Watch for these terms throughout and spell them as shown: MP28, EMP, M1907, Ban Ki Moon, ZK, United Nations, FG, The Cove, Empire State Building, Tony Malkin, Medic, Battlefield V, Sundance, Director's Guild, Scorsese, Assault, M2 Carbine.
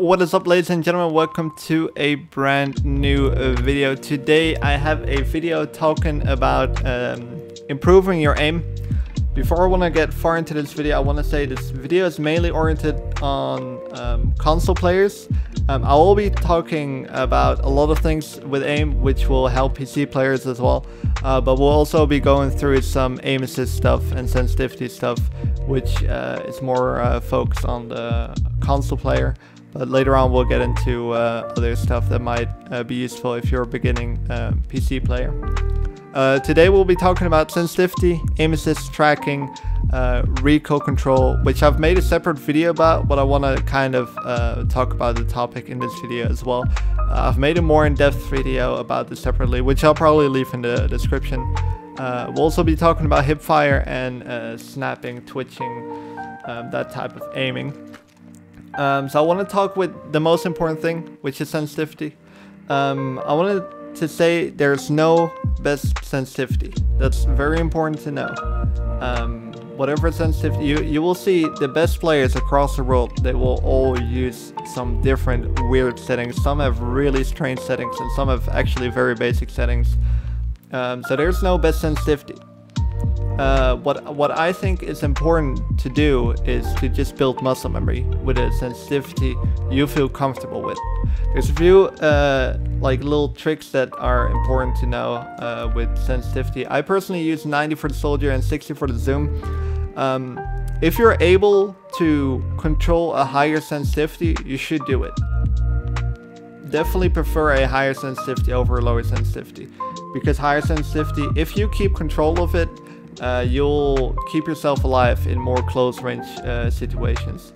What is up, ladies and gentlemen? Welcome to a brand new video. Today I have a video talking about improving your aim. Before I want to get far into this video, I want to say this video is mainly oriented on console players. I will be talking about a lot of things with aim, which will help PC players as well. But we'll also be going through some aim assist stuff and sensitivity stuff, which is more focused on the console player. But later on we'll get into other stuff that might be useful if you're a beginning PC player. Today we'll be talking about sensitivity, aim assist tracking, recoil control, which I've made a separate video about, but I want to kind of talk about the topic in this video as well. I've made a more in-depth video about this separately, which I'll probably leave in the description. We'll also be talking about hipfire and snapping, twitching, that type of aiming. So I want to talk with the most important thing, which is sensitivity. I wanted to say there's no best sensitivity. That's very important to know. Whatever sensitivity, you will see the best players across the world, they will all use some different weird settings. Some have really strange settings and some have actually very basic settings. So there's no best sensitivity. What I think is important to do is to just build muscle memory with a sensitivity you feel comfortable with. There's a few like little tricks that are important to know with sensitivity. I personally use 90 for the soldier and 60 for the zoom. If you're able to control a higher sensitivity, you should do it. Definitely prefer a higher sensitivity over a lower sensitivity, because higher sensitivity, if you keep control of it, you'll keep yourself alive in more close range situations.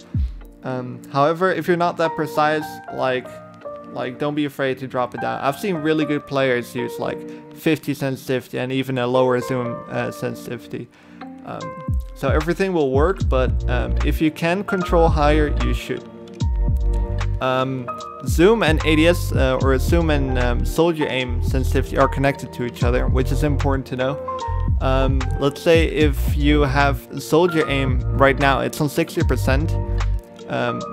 However, if you're not that precise, like don't be afraid to drop it down. I've seen really good players use like 50 sensitivity and even a lower zoom sensitivity. So everything will work, but if you can control higher, you should. Zoom and ADS or zoom and soldier aim sensitivity are connected to each other, which is important to know. Let's say if you have soldier aim right now, it's on 60%.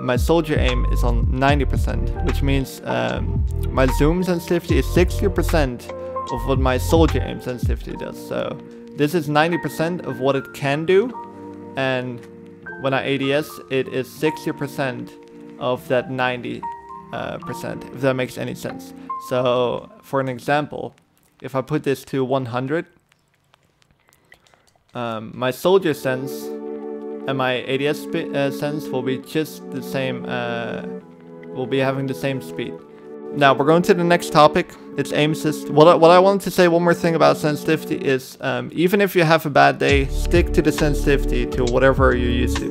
My soldier aim is on 90%, which means my zoom sensitivity is 60% of what my soldier aim sensitivity does. So this is 90% of what it can do, and when I ADS, it is 60% of that 90%, if that makes any sense. So for an example, if I put this to 100, my soldier sense and my ADS sense will be just the same, will be having the same speed. Now we're going to the next topic, it's aim assist. What I wanted to say one more thing about sensitivity is, even if you have a bad day, stick to the sensitivity to whatever you're used to.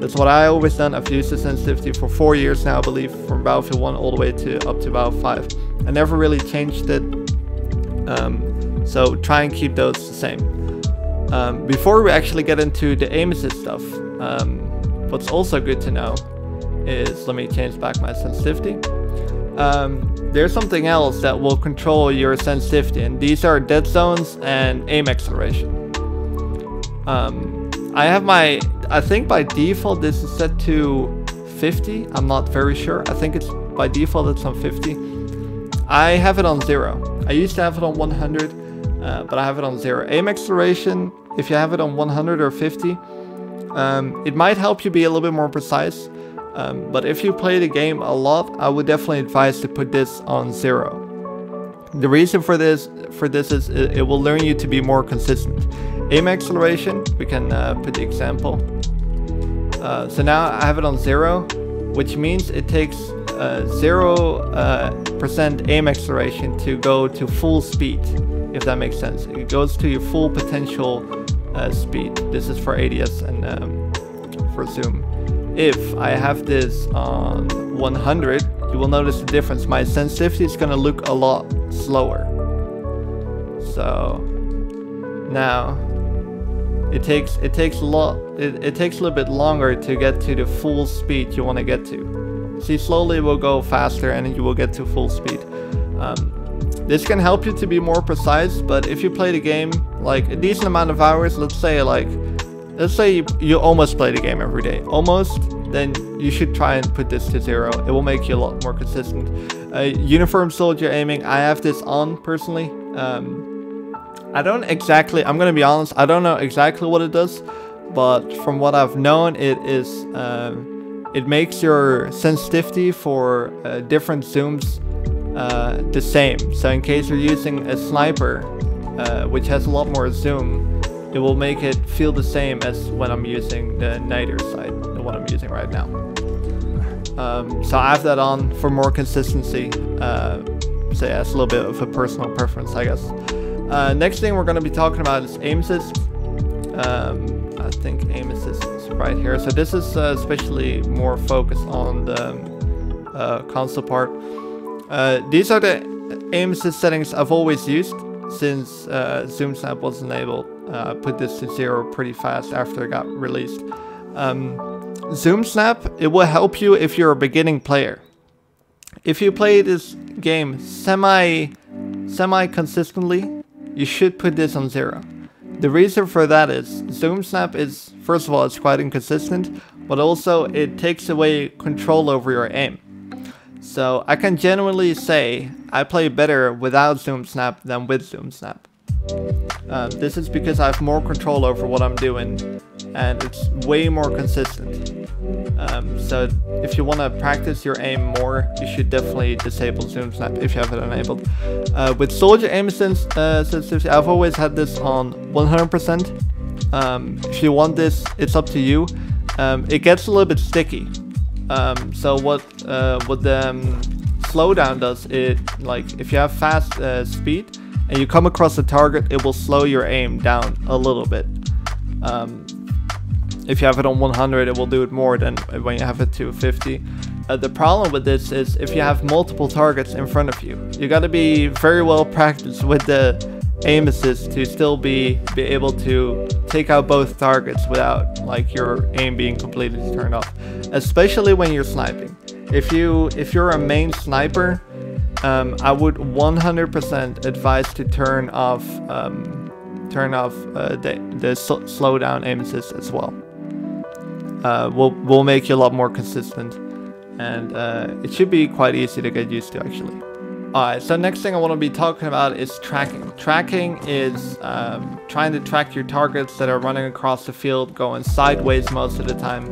That's what I always done. I've used the sensitivity for 4 years now, I believe, from Battlefield 1 all the way up to Battlefield 5. I never really changed it, so try and keep those the same. Before we actually get into the aim assist stuff, what's also good to know is, let me change back my sensitivity. There's something else that will control your sensitivity, and these are dead zones and aim acceleration. I think by default this is set to 50, I'm not very sure. I think it's by default it's on 50. I have it on 0. I used to have it on 100. But I have it on 0. Aim acceleration, if you have it on 100 or 50, it might help you be a little bit more precise. But if you play the game a lot, I would definitely advise to put this on 0. The reason for this is it will learn you to be more consistent. Aim acceleration, we can put the example. So now I have it on 0, which means it takes 0% aim acceleration to go to full speed. If that makes sense, it goes to your full potential speed. This is for ADS and for zoom. If I have this on 100, you will notice the difference. My sensitivity is going to look a lot slower. So now it takes a lot. It takes a little bit longer to get to the full speed you want to get to. See, slowly it will go faster, and you will get to full speed. This can help you to be more precise, but if you play the game like a decent amount of hours, let's say you almost play the game every day. Almost, then you should try and put this to 0. It will make you a lot more consistent. Uniform soldier aiming, I have this on personally. I don't exactly, I'm gonna be honest, I don't know exactly what it does, but from what I've known, it is it makes your sensitivity for different zooms the same. So in case you're using a sniper, which has a lot more zoom, it will make it feel the same as when I'm using the niter sight, the one I'm using right now. So I have that on for more consistency. So yeah, it's a little bit of a personal preference, I guess. Next thing we're going to be talking about is aim assist. I think aim assist is right here. So this is especially more focused on the console part. These are the aim assist settings I've always used since zoom snap was enabled. I put this to 0 pretty fast after it got released. Zoom snap, it will help you if you're a beginning player. If you play this game semi consistently, you should put this on 0. The reason for that is zoom snap is, first of all, it's quite inconsistent, but also it takes away control over your aim. So I can genuinely say I play better without zoom snap than with zoom snap. This is because I have more control over what I'm doing, and it's way more consistent. So if you want to practice your aim more, you should definitely disable zoom snap if you have it enabled. With soldier aim sensitivity, I've always had this on 100%. If you want this, it's up to you. It gets a little bit sticky. So what the slowdown does, it like if you have fast speed and you come across a target, it will slow your aim down a little bit. If you have it on 100, it will do it more than when you have it to 50. The problem with this is if you have multiple targets in front of you, you got to be very well practiced with the aim assist to still be able to take out both targets without like your aim being completely turned off, especially when you're sniping. If you're a main sniper, I would 100% advise to turn off the slowdown aim assist as well. Will make you a lot more consistent, and it should be quite easy to get used to actually. Alright, so next thing I want to be talking about is tracking. Tracking is trying to track your targets that are running across the field, going sideways most of the time,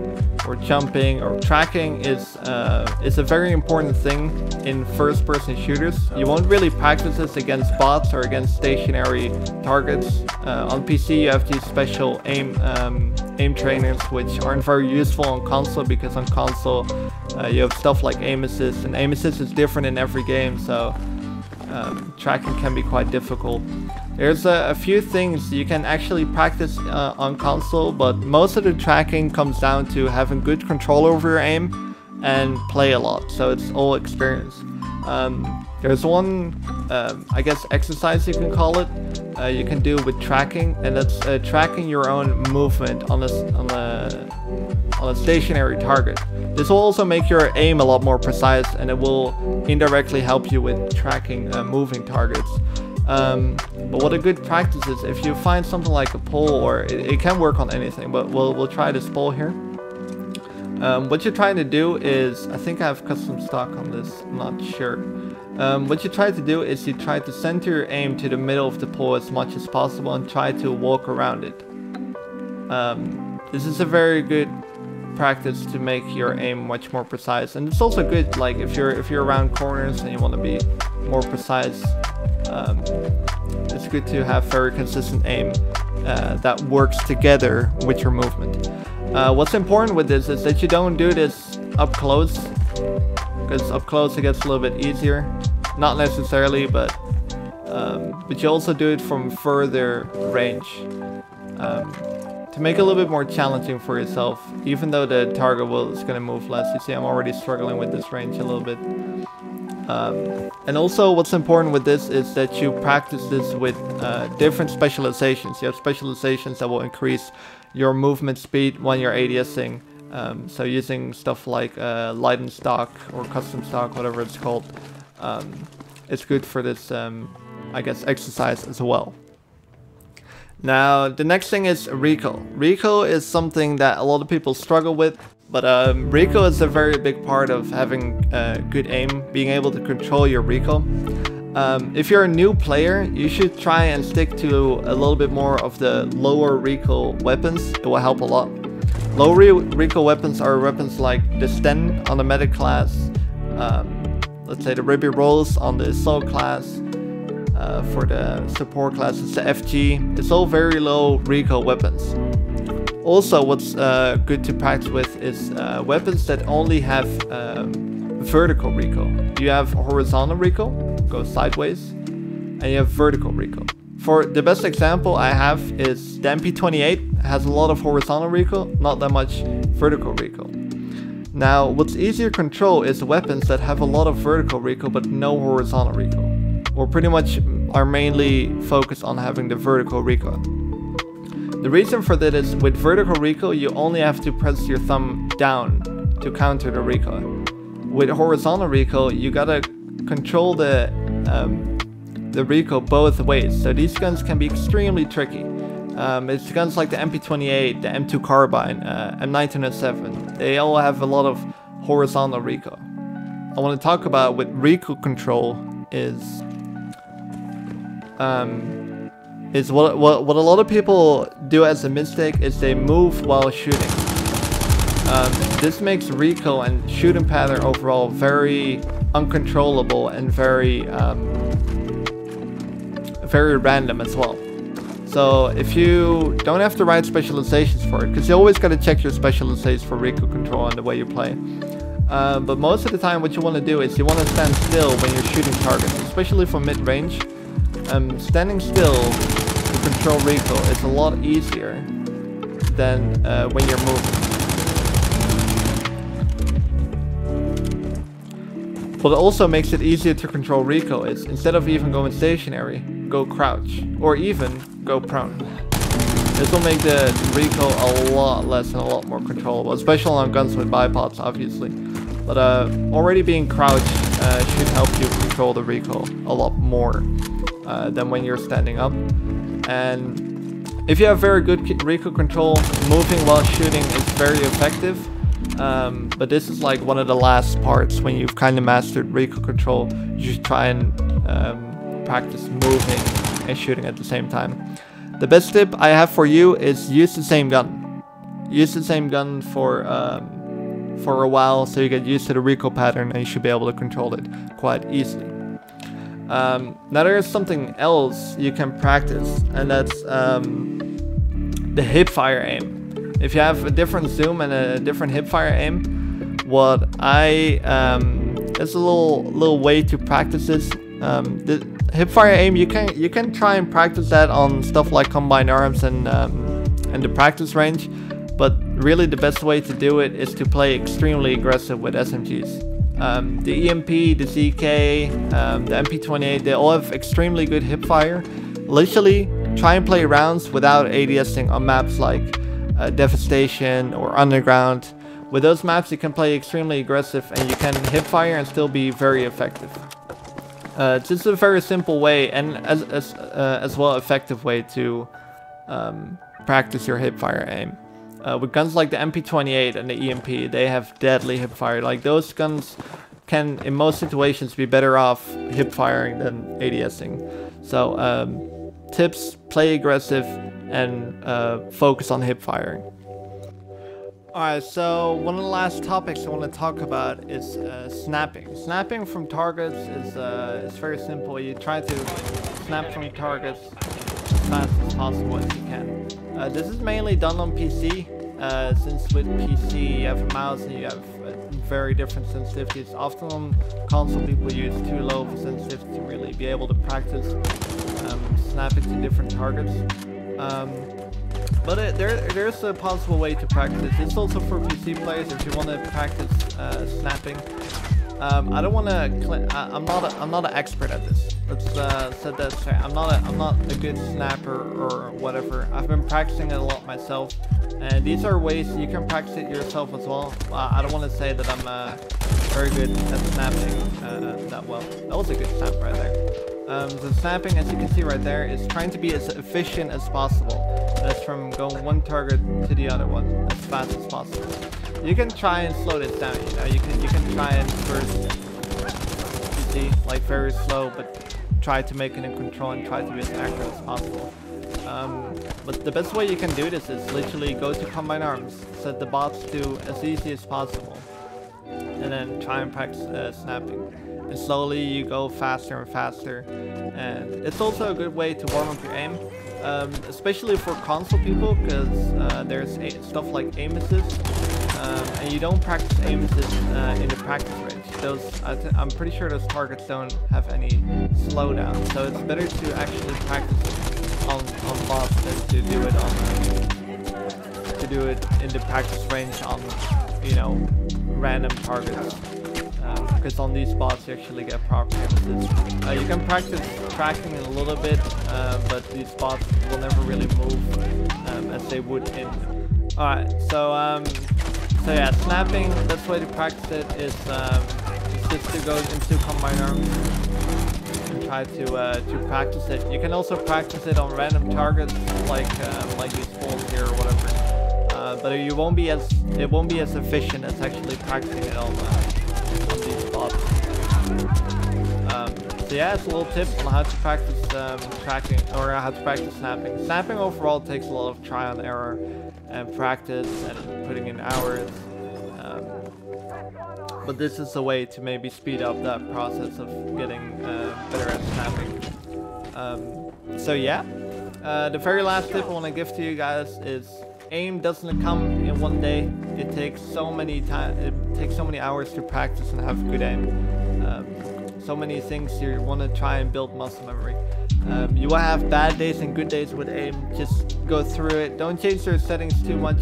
or jumping, or tracking is a very important thing in first-person shooters. You won't really practice this against bots or against stationary targets. On PC you have these special aim trainers, which aren't very useful on console, because on console you have stuff like aim assist, and aim assist is different in every game, so tracking can be quite difficult. There's a few things you can actually practice on console, but most of the tracking comes down to having good control over your aim and play a lot, so it's all experience. There's one, I guess, exercise you can call it, you can do with tracking, and that's tracking your own movement on a stationary target. This will also make your aim a lot more precise, and it will indirectly help you with tracking moving targets. But what a good practice is, if you find something like a pole, or it can work on anything, but we'll try this pole here. What you're trying to do is, I think I have custom stock on this, I'm not sure. What you try to do is you try to center your aim to the middle of the pole as much as possible and try to walk around it. This is a very good practice to make your aim much more precise, and it's also good like if you're around corners and you want to be more precise. It's good to have very consistent aim that works together with your movement. What's important with this is that you don't do this up close, because up close it gets a little bit easier, not necessarily, but you also do it from further range. To make it a little bit more challenging for yourself, even though the target is going to move less. You see, I'm already struggling with this range a little bit. And also what's important with this is that you practice this with different specializations. You have specializations that will increase your movement speed when you're ADSing. So using stuff like Leiden stock or custom stock, whatever it's called, it's good for this, I guess, exercise as well. Now, the next thing is recoil. Recoil is something that a lot of people struggle with. But recoil is a very big part of having good aim, being able to control your recoil. If you're a new player, you should try and stick to a little bit more of the lower recoil weapons. It will help a lot. Low recoil weapons are weapons like the Sten on the medic class, let's say the Ruby Rolls on the assault class, for the support class it's the FG. It's all very low recoil weapons. Also, what's good to practice with is weapons that only have vertical recoil. You have horizontal recoil, go sideways, and you have vertical recoil. For the best example I have is the MP28. It has a lot of horizontal recoil, not that much vertical recoil. Now, what's easier to control is weapons that have a lot of vertical recoil but no horizontal recoil, or pretty much are mainly focused on having the vertical recoil. The reason for that is with vertical recoil, you only have to press your thumb down to counter the recoil. With horizontal recoil, you gotta control the recoil both ways. So these guns can be extremely tricky. It's guns like the MP28, the M2 Carbine, M1907. They all have a lot of horizontal recoil. I want to talk about with recoil control is what a lot of people do as a mistake is they move while shooting. This makes recoil and shooting pattern overall very uncontrollable and very random as well. So if you don't have the right specializations for it, because you always got to check your specializations for recoil control and the way you play. But most of the time what you want to do is you want to stand still when you're shooting targets, especially from mid-range. Standing still to control recoil is a lot easier than when you're moving. What also makes it easier to control recoil is, instead of even going stationary, go crouch, or even go prone. This will make the recoil a lot less and a lot more controllable, especially on guns with bipods, obviously. But already being crouched should help you control the recoil a lot more than when you're standing up. And if you have very good recoil control, moving while shooting is very effective, but this is like one of the last parts. When you've kind of mastered recoil control, you should try and practice moving and shooting at the same time. The best tip I have for you is use the same gun. Use the same gun for a while, so you get used to the recoil pattern and you should be able to control it quite easily. Now there's something else you can practice, and that's the hipfire aim. If you have a different zoom and a different hipfire aim, what I it's a little way to practice this. The hipfire aim, you can try and practice that on stuff like combined arms and the practice range. But really the best way to do it is to play extremely aggressive with SMGs. The EMP, the ZK, the MP28, they all have extremely good hipfire. Literally, try and play rounds without ADSing on maps like Devastation or Underground. With those maps you can play extremely aggressive and you can hipfire and still be very effective. It's just a very simple way and as well effective way to practice your hipfire aim. With guns like the MP28 and the EMP, they have deadly hipfire. Like, those guns can, in most situations, be better off hipfiring than ADSing. So, tips, play aggressive and focus on hipfiring. Alright, so one of the last topics I want to talk about is snapping. Snapping from targets is very simple. You try to snap from targets as fast as possible as you can. This is mainly done on PC, since with PC you have a mouse and you have very different sensitivities. Often on console people use too low of a sensitivity to really be able to practice snapping to different targets. But there's a possible way to practice. It's also for PC players if you want to practice snapping. I don't want to. I'm not an expert at this. Let's set that straight. I'm not a good snapper or whatever. I've been practicing it a lot myself, and these are ways you can practice it yourself as well. I don't want to say that I'm very good at snapping that well. That was a good snap right there. The snapping, as you can see right there, is trying to be as efficient as possible. That's from going one target to the other one as fast as possible. You can try and slow this down, you know, you can try and first, you see, like very slow, but try to make it in control and try to be as accurate as possible. But the best way you can do this is literally go to Combine Arms, set the bots to as easy as possible, and then try and practice snapping. And slowly you go faster and faster, and it's also a good way to warm up your aim. Especially for console people, because there's stuff like aim assist, and you don't practice aim assist in the practice range. Those, I'm pretty sure those targets don't have any slowdown, so it's better to actually practice it on bots than to do it in the practice range on, you know, random targets. Because on these spots you actually get proper emphasis. You can practice tracking a little bit, but these spots will never really move as they would in. Alright, so yeah, snapping, best way to practice it is just to go into Combine Arms and try to practice it. You can also practice it on random targets like these balls here or whatever. But it won't be as efficient as actually practicing it on these spots. So yeah, it's a little tip on how to practice tracking, or how to practice snapping. Snapping overall takes a lot of trial and error and practice and putting in hours, but this is a way to maybe speed up that process of getting better at snapping. So yeah, the very last tip I want to give to you guys is: aim doesn't come in one day. It takes so many hours to practice and have good aim. So many things you want to try and build muscle memory. You will have bad days and good days with aim. Just go through it. Don't change your settings too much.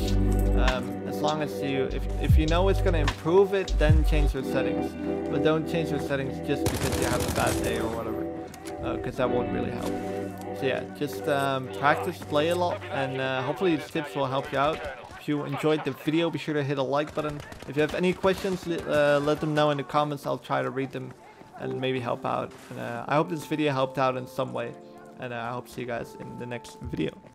As long as if you know it's going to improve it, then change your settings. But don't change your settings just because you have a bad day or whatever, because that won't really help. So yeah, just practice, play a lot, and hopefully these tips will help you out. If you enjoyed the video, be sure to hit a like button. If you have any questions, let them know in the comments. I'll try to read them and maybe help out. And I hope this video helped out in some way, and I hope to see you guys in the next video.